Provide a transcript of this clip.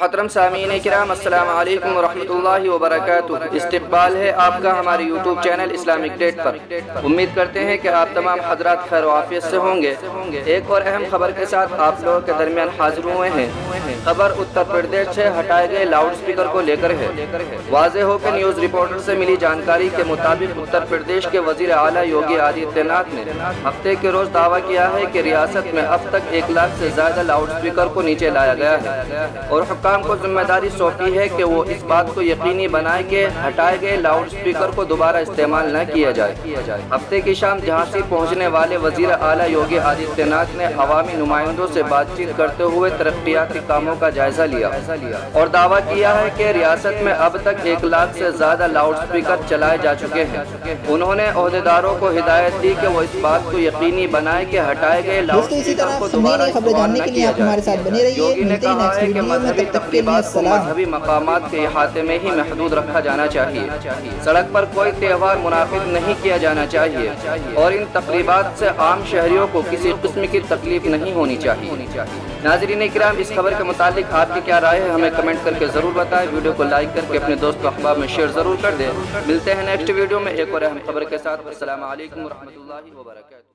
मोहतरम सामीन किराम अस्सलाम वालेकुम रहमतुल्लाहि व बरकातुहू। इस्तकबाल है आपका हमारे यूट्यूब चैनल इस्लामिक डेट पर। उम्मीद करते हैं कि आप तमाम हजरात खैर आफियत से होंगे। एक और अहम खबर के साथ आप लोगों के दरमियान हाजिर हुए हैं। खबर उत्तर प्रदेश से हटाए गए लाउड स्पीकर को लेकर है। वाजह हो कि न्यूज़ रिपोर्टर से मिली जानकारी के मुताबिक उत्तर प्रदेश के वजीर आला योगी आदित्यनाथ ने हफ्ते के रोज दावा किया है कि रियासत में अब तक 1 लाख से ज्यादा लाउड स्पीकर को नीचे लाया गया है और हुक्काम को जिम्मेदारी सौंपी है कि वो इस बात को यकीनी बनाए कि हटाए गए लाउड स्पीकर को दोबारा इस्तेमाल न किया जाए। हफ्ते की शाम झांसी पहुंचने वाले वजीर आला योगी आदित्यनाथ ने अवामी नुमाइंदों से बातचीत करते हुए तरक्याती कामों का जायजा लिया और दावा किया है कि रियासत में अब तक 1 लाख से ज्यादा लाउड स्पीकर चलाए जा चुके हैं। उन्होंने अहदेदारों को हिदायत दी कि वो इस बात को यकीनी बनाए कि हटाए गए लाउड स्पीकर को दोबारा इस्तेमाल न किया जाए। योगी ने कहा है कि मजहबी तकरीबात को मजहबी मकामात के अहाते में ही महदूद रखा जाना चाहिए। सड़क पर कोई त्यौहार मुनाकिद नहीं किया जाना चाहिए और इन तकरीबात से आम शहरियों को किसी किस्म की तकलीफ नहीं होनी चाहिए। नाज़रीन किराम, इस खबर के मुतालिक आपकी क्या राय है हमें कमेंट करके ज़रूर बताएं। वीडियो को लाइक करके अपने दोस्तों अहबाब में शेयर ज़रूर कर दें। मिलते हैं नेक्स्ट वीडियो में एक और अहम खबर के साथ। अस्सलाम वालेकुम व रहमतुल्लाहि व बरकातहू।